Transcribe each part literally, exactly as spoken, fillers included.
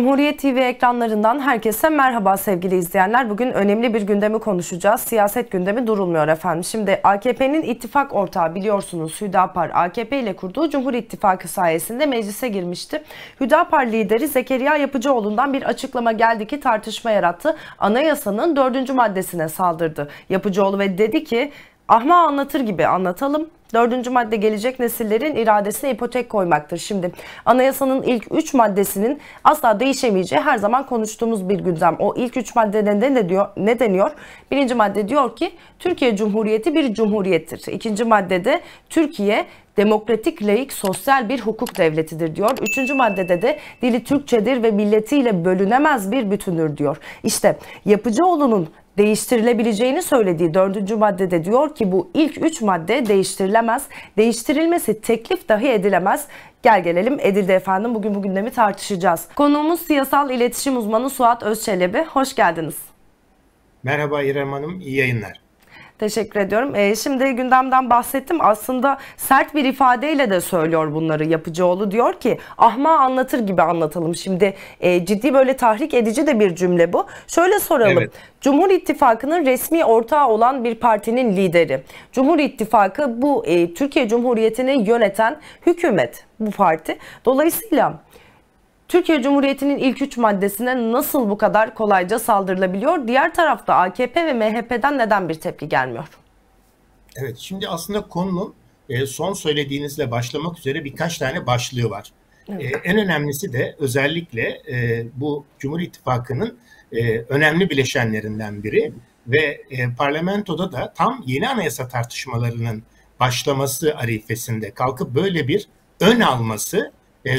Cumhuriyet T V ekranlarından herkese merhaba sevgili izleyenler. Bugün önemli bir gündemi konuşacağız. Siyaset gündemi durulmuyor efendim. Şimdi A K P'nin ittifak ortağı biliyorsunuz Hüdapar, A K P ile kurduğu Cumhur İttifakı sayesinde meclise girmişti. Hüdapar lideri Zekeriya Yapıcıoğlu'ndan bir açıklama geldi ki tartışma yarattı. Anayasanın dördüncü maddesine saldırdı Yapıcıoğlu ve dedi ki ahma anlatır gibi anlatalım. Dördüncü madde gelecek nesillerin iradesine ipotek koymaktır. Şimdi anayasanın ilk üç maddesinin asla değişemeyeceği her zaman konuştuğumuz bir gündem. O ilk üç maddede ne, diyor, ne deniyor? Birinci madde diyor ki Türkiye Cumhuriyeti bir cumhuriyettir. İkinci maddede Türkiye demokratik, laik, sosyal bir hukuk devletidir diyor. Üçüncü maddede de dili Türkçedir ve milletiyle bölünemez bir bütündür diyor. İşte Yapıcıoğlu'nun değiştirilebileceğini söylediği dördüncü maddede diyor ki bu ilk üç madde değiştirilemez. Değiştirilmesi teklif dahi edilemez. Gel gelelim edildi efendim. Bugün bu gündemi tartışacağız. Konuğumuz siyasal iletişim uzmanı Suat Özçelebi. Hoş geldiniz. Merhaba İrem Hanım. İyi yayınlar. Teşekkür ediyorum. Ee, şimdi gündemden bahsettim. Aslında sert bir ifadeyle de söylüyor bunları Yapıcıoğlu. Diyor ki ahma anlatır gibi anlatalım. Şimdi e, ciddi böyle tahrik edici de bir cümle bu. Şöyle soralım. Evet. Cumhur İttifakı'nın resmi ortağı olan bir partinin lideri. Cumhur İttifakı bu e, Türkiye Cumhuriyeti'ni yöneten hükümet bu parti. Dolayısıyla Türkiye Cumhuriyeti'nin ilk üç maddesine nasıl bu kadar kolayca saldırılabiliyor? Diğer tarafta A K P ve M H P'den neden bir tepki gelmiyor? Evet, şimdi aslında konunun son söylediğinizle başlamak üzere birkaç tane başlığı var. Evet. En önemlisi de özellikle bu Cumhur İttifakı'nın önemli bileşenlerinden biri ve parlamentoda da tam yeni anayasa tartışmalarının başlaması arifesinde kalkıp böyle bir ön alması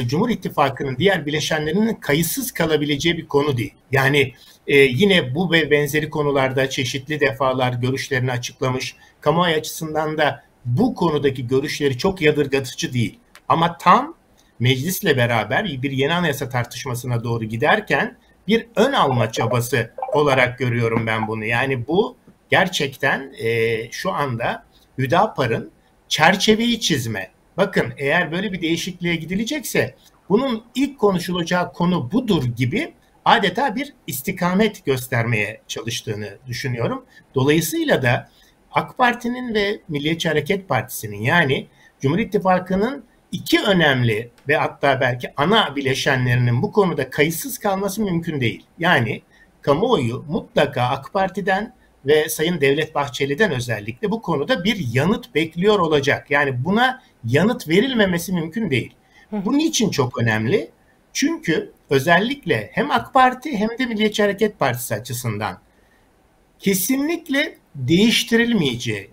Cumhur İttifakı'nın diğer bileşenlerinin kayıtsız kalabileceği bir konu değil. Yani e, yine bu ve benzeri konularda çeşitli defalar görüşlerini açıklamış. Kamuoyu açısından da bu konudaki görüşleri çok yadırgatıcı değil. Ama tam meclisle beraber bir yeni anayasa tartışmasına doğru giderken bir ön alma çabası olarak görüyorum ben bunu. Yani bu gerçekten e, şu anda Hüdapar'ın çerçeveyi çizme. Bakın eğer böyle bir değişikliğe gidilecekse bunun ilk konuşulacağı konu budur gibi adeta bir istikamet göstermeye çalıştığını düşünüyorum. Dolayısıyla da AK Parti'nin ve Milliyetçi Hareket Partisi'nin yani Cumhur İttifakı'nın iki önemli ve hatta belki ana bileşenlerinin bu konuda kayıtsız kalması mümkün değil. Yani kamuoyu mutlaka AK Parti'den ve Sayın Devlet Bahçeli'den özellikle bu konuda bir yanıt bekliyor olacak. Yani buna yanıt verilmemesi mümkün değil. Bu niçin çok önemli? Çünkü özellikle hem AK Parti hem de Milliyetçi Hareket Partisi açısından kesinlikle değiştirilmeyeceği,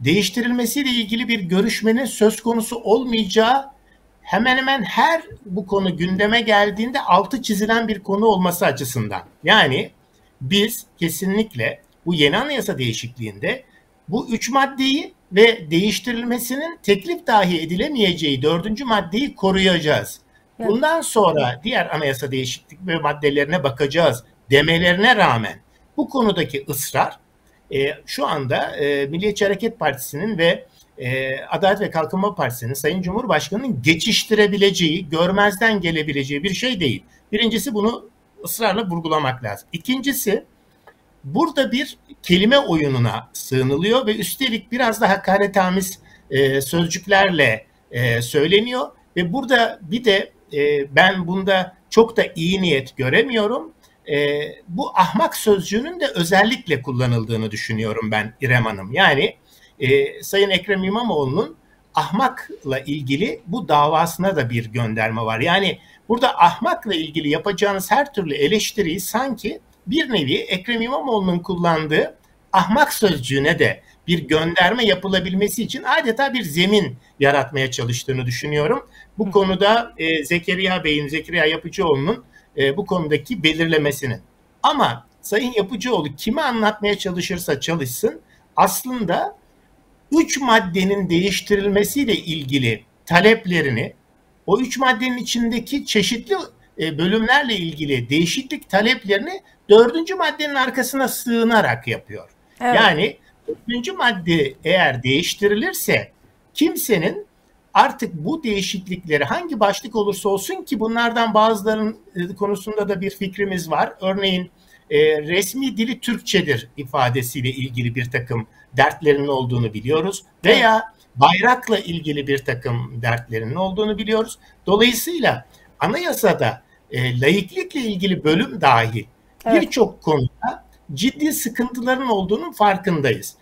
değiştirilmesiyle ilgili bir görüşmenin söz konusu olmayacağı hemen hemen her bu konu gündeme geldiğinde altı çizilen bir konu olması açısından. Yani biz kesinlikle bu yeni anayasa değişikliğinde bu üç maddeyi ve değiştirilmesinin teklif dahi edilemeyeceği dördüncü maddeyi koruyacağız. Evet. Bundan sonra diğer anayasa değişiklik ve maddelerine bakacağız demelerine rağmen bu konudaki ısrar e, şu anda e, Milliyetçi Hareket Partisi'nin ve e, Adalet ve Kalkınma Partisi'nin Sayın Cumhurbaşkanı'nın geçiştirebileceği, görmezden gelebileceği bir şey değil. Birincisi bunu ısrarla vurgulamak lazım. İkincisi burada bir kelime oyununa sığınılıyor ve üstelik biraz da hakaretamiz e, sözcüklerle e, söyleniyor. Ve burada bir de e, ben bunda çok da iyi niyet göremiyorum. E, bu ahmak sözcüğünün de özellikle kullanıldığını düşünüyorum ben İrem Hanım. Yani e, Sayın Ekrem İmamoğlu'nun ahmakla ilgili bu davasına da bir gönderme var. Yani burada ahmakla ilgili yapacağınız her türlü eleştiriyi sanki bir nevi Ekrem İmamoğlu'nun kullandığı ahmak sözcüğüne de bir gönderme yapılabilmesi için adeta bir zemin yaratmaya çalıştığını düşünüyorum. Bu konuda e, Zekeriya Bey'in, Zekeriya Yapıcıoğlu'nun e, bu konudaki belirlemesinin. Ama Sayın Yapıcıoğlu kimi anlatmaya çalışırsa çalışsın aslında üç maddenin değiştirilmesiyle ilgili taleplerini o üç maddenin içindeki çeşitli bölümlerle ilgili değişiklik taleplerini dördüncü maddenin arkasına sığınarak yapıyor. Evet. Yani dördüncü madde eğer değiştirilirse kimsenin artık bu değişiklikleri hangi başlık olursa olsun, ki bunlardan bazılarının konusunda da bir fikrimiz var. Örneğin e, resmi dili Türkçedir ifadesiyle ilgili bir takım dertlerinin olduğunu biliyoruz. Veya bayrakla ilgili bir takım dertlerinin olduğunu biliyoruz. Dolayısıyla anayasada e, laiklikle ilgili bölüm dahil evet. birçok konuda ciddi sıkıntıların olduğunun farkındayız.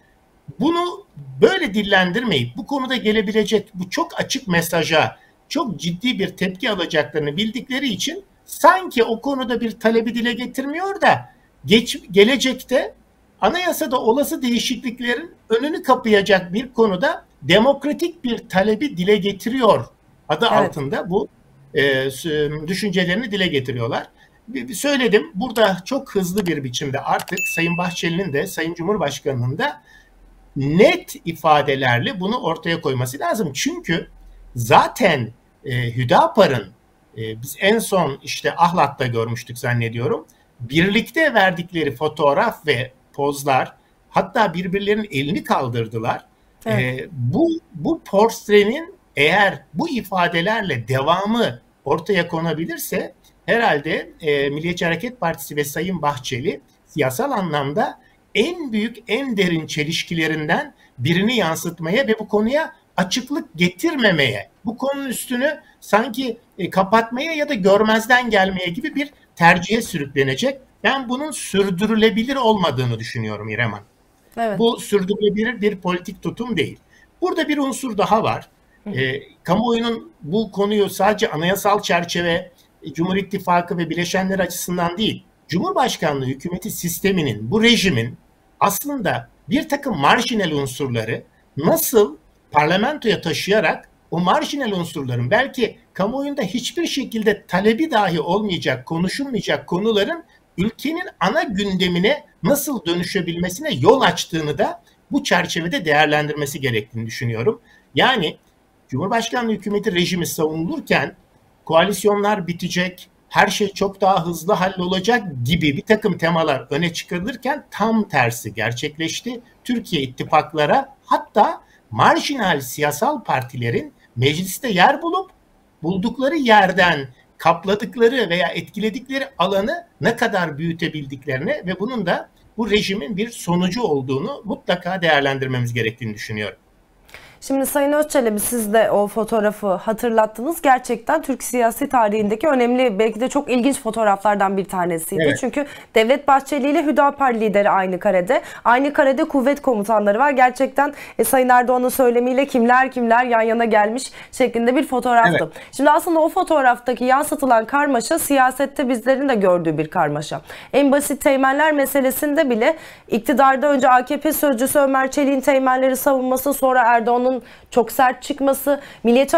Bunu böyle dillendirmeyip bu konuda gelebilecek bu çok açık mesaja çok ciddi bir tepki alacaklarını bildikleri için sanki o konuda bir talebi dile getirmiyor da geç, gelecekte anayasada olası değişikliklerin önünü kapayacak bir konuda demokratik bir talebi dile getiriyor adı evet. altında bu e, düşüncelerini dile getiriyorlar. Söyledim, burada çok hızlı bir biçimde artık Sayın Bahçeli'nin de Sayın Cumhurbaşkanı'nın da net ifadelerle bunu ortaya koyması lazım. Çünkü zaten e, Hüdapar'ın e, biz en son işte Ahlat'ta görmüştük zannediyorum. Birlikte verdikleri fotoğraf ve pozlar, hatta birbirlerinin elini kaldırdılar. Evet. E, bu, bu portrenin eğer bu ifadelerle devamı ortaya konabilirse herhalde e, Milliyetçi Hareket Partisi ve Sayın Bahçeli siyasal anlamda en büyük, en derin çelişkilerinden birini yansıtmaya ve bu konuya açıklık getirmemeye, bu konunun üstünü sanki kapatmaya ya da görmezden gelmeye gibi bir tercihe sürüklenecek. Ben bunun sürdürülebilir olmadığını düşünüyorum İrem Hanım. Evet. Bu sürdürülebilir bir politik tutum değil. Burada bir unsur daha var. E, kamuoyunun bu konuyu sadece anayasal çerçeve, Cumhur İttifakı ve bileşenler açısından değil, Cumhurbaşkanlığı hükümeti sisteminin, bu rejimin aslında bir takım marjinal unsurları nasıl parlamentoya taşıyarak o marjinal unsurların belki kamuoyunda hiçbir şekilde talebi dahi olmayacak, konuşulmayacak konuların ülkenin ana gündemine nasıl dönüşebilmesine yol açtığını da bu çerçevede değerlendirmesi gerektiğini düşünüyorum. Yani Cumhurbaşkanlığı hükümeti rejimi savunulurken koalisyonlar bitecek, her şey çok daha hızlı hallolacak gibi bir takım temalar öne çıkarılırken tam tersi gerçekleşti. Türkiye ittifaklara, hatta marjinal siyasal partilerin mecliste yer bulup buldukları yerden kapladıkları veya etkiledikleri alanı ne kadar büyütebildiklerine ve bunun da bu rejimin bir sonucu olduğunu mutlaka değerlendirmemiz gerektiğini düşünüyorum. Şimdi Sayın Özçelebi, siz de o fotoğrafı hatırlattınız. Gerçekten Türk siyasi tarihindeki önemli, belki de çok ilginç fotoğraflardan bir tanesiydi. Evet. Çünkü Devlet Bahçeli ile Hüdapar lideri aynı karede. Aynı karede kuvvet komutanları var. Gerçekten e, Sayın Erdoğan'ın söylemiyle kimler kimler yan yana gelmiş şeklinde bir fotoğraftı. Evet. Şimdi aslında o fotoğraftaki yansıtılan karmaşa siyasette bizlerin de gördüğü bir karmaşa. En basit teğmenler meselesinde bile iktidarda önce A K P sözcüsü Ömer Çelik'in teğmenleri savunması, sonra Erdoğan'ın çok sert çıkması, Milliyetçi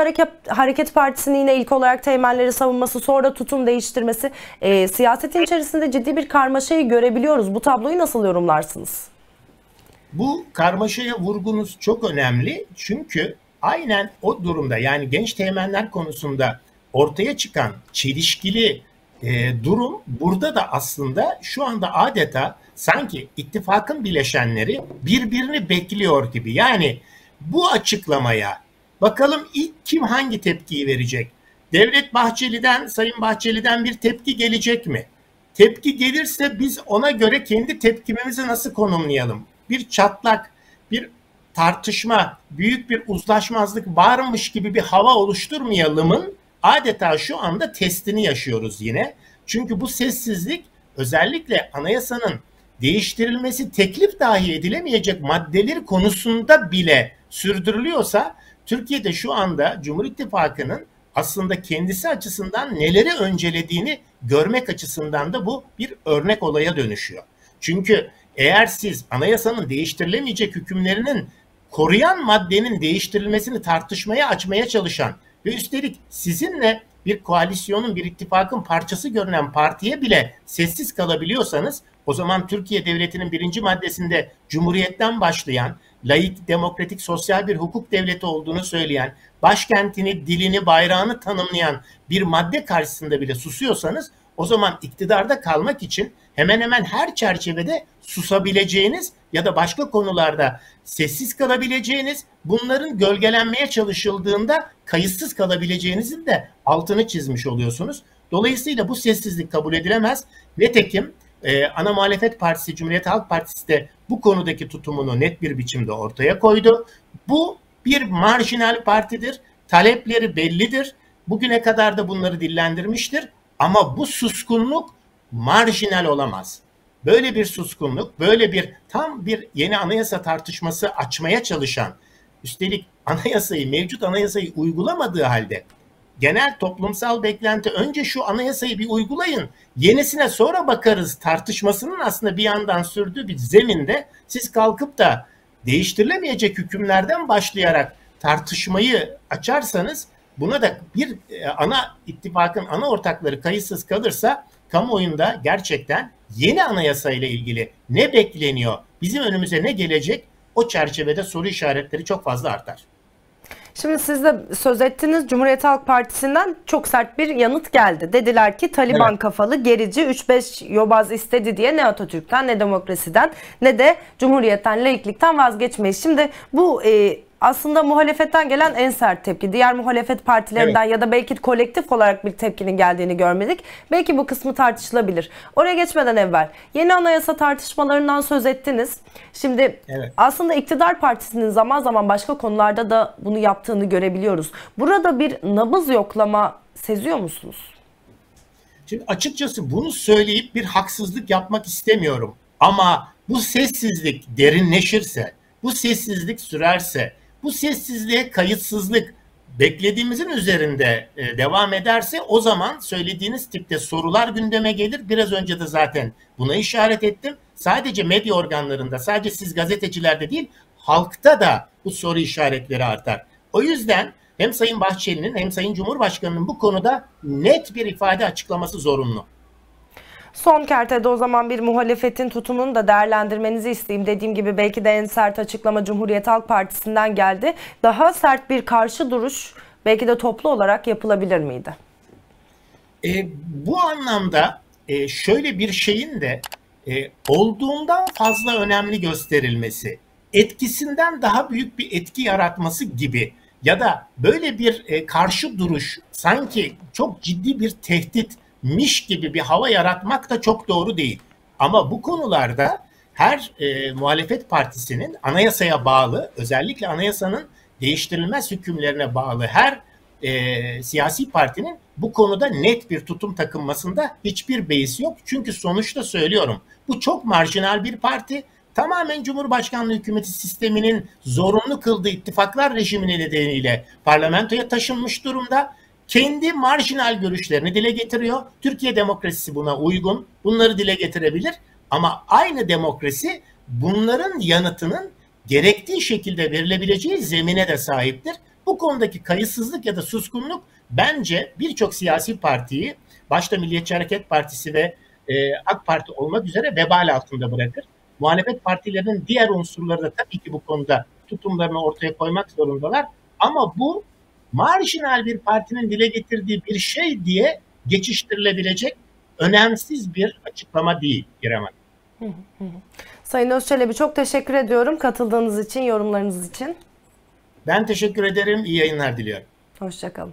Hareket Partisi'nin yine ilk olarak temelleri savunması, sonra tutum değiştirmesi, e, siyasetin içerisinde ciddi bir karmaşayı görebiliyoruz. Bu tabloyu nasıl yorumlarsınız? Bu karmaşaya vurgunuz çok önemli, çünkü aynen o durumda, yani genç temeller konusunda ortaya çıkan çelişkili e, durum burada da aslında şu anda adeta sanki ittifakın bileşenleri birbirini bekliyor gibi. Yani bu açıklamaya bakalım ilk kim hangi tepkiyi verecek? Devlet Bahçeli'den, Sayın Bahçeli'den bir tepki gelecek mi? Tepki gelirse biz ona göre kendi tepkimimizi nasıl konumlayalım? Bir çatlak, bir tartışma, büyük bir uzlaşmazlık varmış gibi bir hava oluşturmayalımın adeta şu anda testini yaşıyoruz yine. Çünkü bu sessizlik özellikle anayasanın değiştirilmesi teklif dahi edilemeyecek maddeler konusunda bile sürdürülüyorsa, Türkiye'de şu anda Cumhur İttifakı'nın aslında kendisi açısından neleri öncelediğini görmek açısından da bu bir örnek olaya dönüşüyor. Çünkü eğer siz anayasanın değiştirilemeyecek hükümlerinin koruyan maddenin değiştirilmesini tartışmaya açmaya çalışan ve üstelik sizinle bir koalisyonun, bir ittifakın parçası görünen partiye bile sessiz kalabiliyorsanız, o zaman Türkiye Devleti'nin birinci maddesinde Cumhuriyet'ten başlayan, laik, demokratik, sosyal bir hukuk devleti olduğunu söyleyen, başkentini, dilini, bayrağını tanımlayan bir madde karşısında bile susuyorsanız, o zaman iktidarda kalmak için hemen hemen her çerçevede susabileceğiniz ya da başka konularda sessiz kalabileceğiniz, bunların gölgelenmeye çalışıldığında kayıtsız kalabileceğinizin de altını çizmiş oluyorsunuz. Dolayısıyla bu sessizlik kabul edilemez. Nitekim e, ana muhalefet partisi Cumhuriyet Halk Partisi de bu konudaki tutumunu net bir biçimde ortaya koydu. Bu bir marjinal partidir. Talepleri bellidir. Bugüne kadar da bunları dillendirmiştir. Ama bu suskunluk marjinal olamaz. Böyle bir suskunluk, böyle bir tam bir yeni anayasa tartışması açmaya çalışan, üstelik anayasayı, mevcut anayasayı uygulamadığı halde genel toplumsal beklenti önce şu anayasayı bir uygulayın, yenisine sonra bakarız tartışmasının aslında bir yandan sürdüğü bir zeminde siz kalkıp da değiştirilemeyecek hükümlerden başlayarak tartışmayı açarsanız, buna da bir ana ittifakın ana ortakları kayıtsız kalırsa kamuoyunda gerçekten yeni anayasa ile ilgili ne bekleniyor, bizim önümüze ne gelecek, o çerçevede soru işaretleri çok fazla artar. Şimdi siz de söz ettiniz, Cumhuriyet Halk Partisi'nden çok sert bir yanıt geldi. Dediler ki Taliban evet. kafalı gerici üç beş yobaz istedi diye ne Atatürk'ten ne demokrasiden ne de Cumhuriyet'ten, laiklikten vazgeçmeyiz. Şimdi bu e, aslında muhalefetten gelen en sert tepki. Diğer muhalefet partilerinden evet. ya da belki kolektif olarak bir tepkinin geldiğini görmedik. Belki bu kısmı tartışılabilir. Oraya geçmeden evvel yeni anayasa tartışmalarından söz ettiniz. Şimdi evet. aslında iktidar partisinin zaman zaman başka konularda da bunu yaptığını görebiliyoruz. Burada bir nabız yoklama seziyor musunuz? Şimdi açıkçası bunu söyleyip bir haksızlık yapmak istemiyorum. Ama bu sessizlik derinleşirse, bu sessizlik sürerse, bu sessizliğe kayıtsızlık beklediğimizin üzerinde devam ederse, o zaman söylediğiniz tipte sorular gündeme gelir. Biraz önce de zaten buna işaret ettim. Sadece medya organlarında, sadece siz gazetecilerde değil, halkta da bu soru işaretleri artar. O yüzden hem Sayın Bahçeli'nin hem Sayın Cumhurbaşkanı'nın bu konuda net bir ifade açıklaması zorunlu. Son kertede o zaman bir muhalefetin tutumunu da değerlendirmenizi isteyeyim. Dediğim gibi belki de en sert açıklama Cumhuriyet Halk Partisi'nden geldi. Daha sert bir karşı duruş belki de toplu olarak yapılabilir miydi? E, bu anlamda e, şöyle bir şeyin de e, olduğundan fazla önemli gösterilmesi, etkisinden daha büyük bir etki yaratması gibi ya da böyle bir e, karşı duruş sanki çok ciddi bir tehdit miş gibi bir hava yaratmak da çok doğru değil. Ama bu konularda her e, muhalefet partisinin anayasaya bağlı, özellikle anayasanın değiştirilmez hükümlerine bağlı her e, siyasi partinin bu konuda net bir tutum takınmasında hiçbir beis yok. Çünkü sonuçta söylüyorum, bu çok marjinal bir parti. Tamamen Cumhurbaşkanlığı hükümeti sisteminin zorunlu kıldığı ittifaklar rejimine nedeniyle parlamentoya taşınmış durumda. Kendi marjinal görüşlerini dile getiriyor. Türkiye demokrasisi buna uygun. Bunları dile getirebilir. Ama aynı demokrasi bunların yanıtının gerektiği şekilde verilebileceği zemine de sahiptir. Bu konudaki kayıtsızlık ya da suskunluk bence birçok siyasi partiyi, başta Milliyetçi Hareket Partisi ve e, AK Parti olmak üzere vebal altında bırakır. Muhalefet partilerinin diğer unsurları da tabii ki bu konuda tutumlarını ortaya koymak zorundalar. Ama bu marjinal bir partinin dile getirdiği bir şey diye geçiştirilebilecek önemsiz bir açıklama değil İrem Hanım. Sayın Özçelebi, çok teşekkür ediyorum katıldığınız için, yorumlarınız için. Ben teşekkür ederim. İyi yayınlar diliyorum. Hoşçakalın.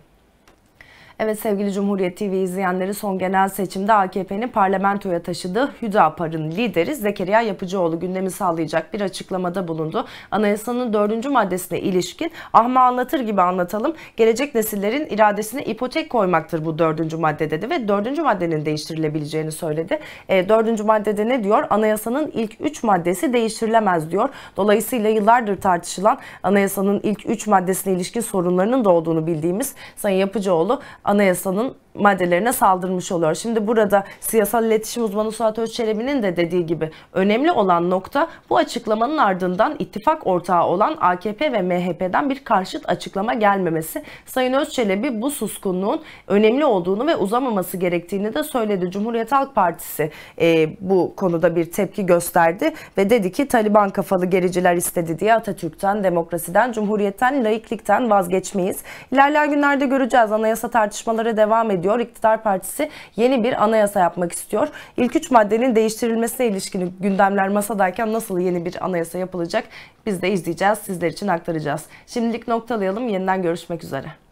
Evet sevgili Cumhuriyet T V izleyenleri, son genel seçimde A K P'nin parlamentoya taşıdığı Hüdapar'ın lideri Zekeriya Yapıcıoğlu gündemi sağlayacak bir açıklamada bulundu. Anayasanın dördüncü maddesine ilişkin ahma anlatır gibi anlatalım, gelecek nesillerin iradesine ipotek koymaktır bu dördüncü madde dedi ve dördüncü maddenin değiştirilebileceğini söyledi. E, dördüncü maddede ne diyor? Anayasanın ilk üç maddesi değiştirilemez diyor. Dolayısıyla yıllardır tartışılan anayasanın ilk üç maddesine ilişkin sorunlarının da olduğunu bildiğimiz Sayın Yapıcıoğlu anayasanın maddelerine saldırmış oluyor. Şimdi burada siyasal iletişim uzmanı Suat Özçelebi'nin de dediği gibi önemli olan nokta, bu açıklamanın ardından ittifak ortağı olan A K P ve M H P'den bir karşıt açıklama gelmemesi. Sayın Özçelebi bu suskunluğun önemli olduğunu ve uzamaması gerektiğini de söyledi. Cumhuriyet Halk Partisi e, bu konuda bir tepki gösterdi ve dedi ki Taliban kafalı gericiler istedi diye Atatürk'ten, demokrasiden, Cumhuriyet'ten, laiklikten vazgeçmeyiz. İlerleyen günlerde göreceğiz. Anayasa tartışmaları devam ediyor. ediyor. İktidar partisi yeni bir anayasa yapmak istiyor. İlk üç maddenin değiştirilmesine ilişkin gündemler masadayken nasıl yeni bir anayasa yapılacak? Biz de izleyeceğiz, sizler için aktaracağız. Şimdilik noktalayalım. Yeniden görüşmek üzere.